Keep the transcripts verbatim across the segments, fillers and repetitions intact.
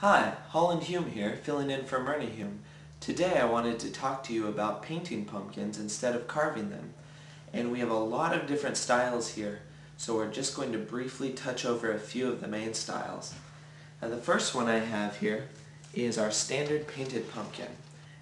Hi, Holland Hume here, filling in for Myrna Hume. Today I wanted to talk to you about painting pumpkins instead of carving them. And we have a lot of different styles here, so we're just going to briefly touch over a few of the main styles. Now the first one I have here is our standard painted pumpkin.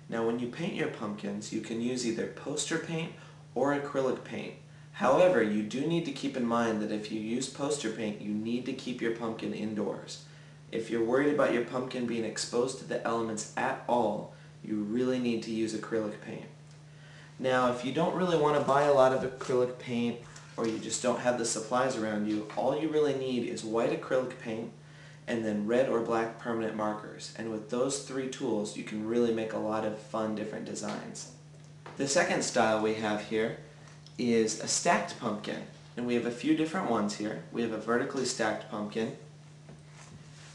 Now when you paint your pumpkins, you can use either poster paint or acrylic paint. However, you do need to keep in mind that if you use poster paint, you need to keep your pumpkin indoors. If you're worried about your pumpkin being exposed to the elements at all, you really need to use acrylic paint. Now, if you don't really want to buy a lot of acrylic paint, or you just don't have the supplies around you, all you really need is white acrylic paint and then red or black permanent markers. And with those three tools, you can really make a lot of fun different designs. The second style we have here is a stacked pumpkin. And we have a few different ones here. We have a vertically stacked pumpkin,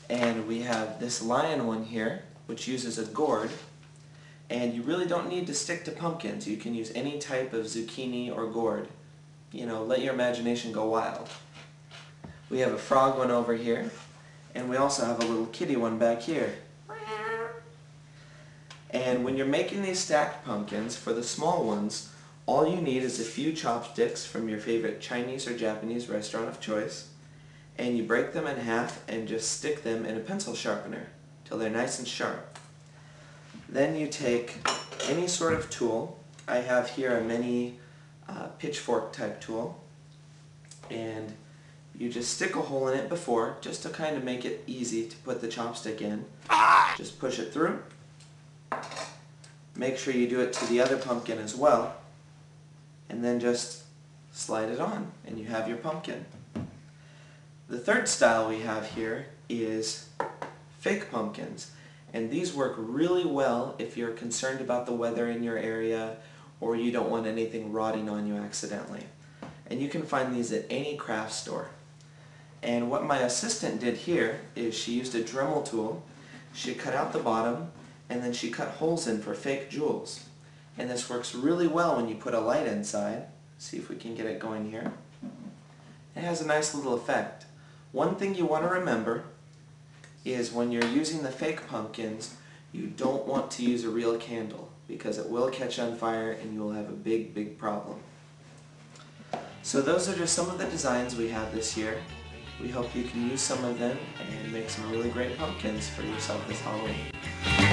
and we have this lion one here, which uses a gourd. And you really don't need to stick to pumpkins. You can use any type of zucchini or gourd. You know, let your imagination go wild. We have a frog one over here, and we also have a little kitty one back here. And when you're making these stacked pumpkins, for the small ones, all you need is a few chopsticks from your favorite Chinese or Japanese restaurant of choice, and you break them in half and just stick them in a pencil sharpener till they're nice and sharp. Then you take any sort of tool. I have here a mini uh, pitchfork type tool, and you just stick a hole in it before, just to kind of make it easy to put the chopstick in. Ah! Just push it through. Make sure you do it to the other pumpkin as well, and then just slide it on and you have your pumpkin. The third style we have here is fake pumpkins, and these work really well if you're concerned about the weather in your area or you don't want anything rotting on you accidentally. And you can find these at any craft store. And what my assistant did here is she used a Dremel tool, she cut out the bottom, and then she cut holes in for fake jewels. And this works really well when you put a light inside. See if we can get it going here. It has a nice little effect. One thing you want to remember is when you're using the fake pumpkins, you don't want to use a real candle because it will catch on fire and you'll have a big, big problem. So those are just some of the designs we have this year. We hope you can use some of them and make some really great pumpkins for yourself this Halloween.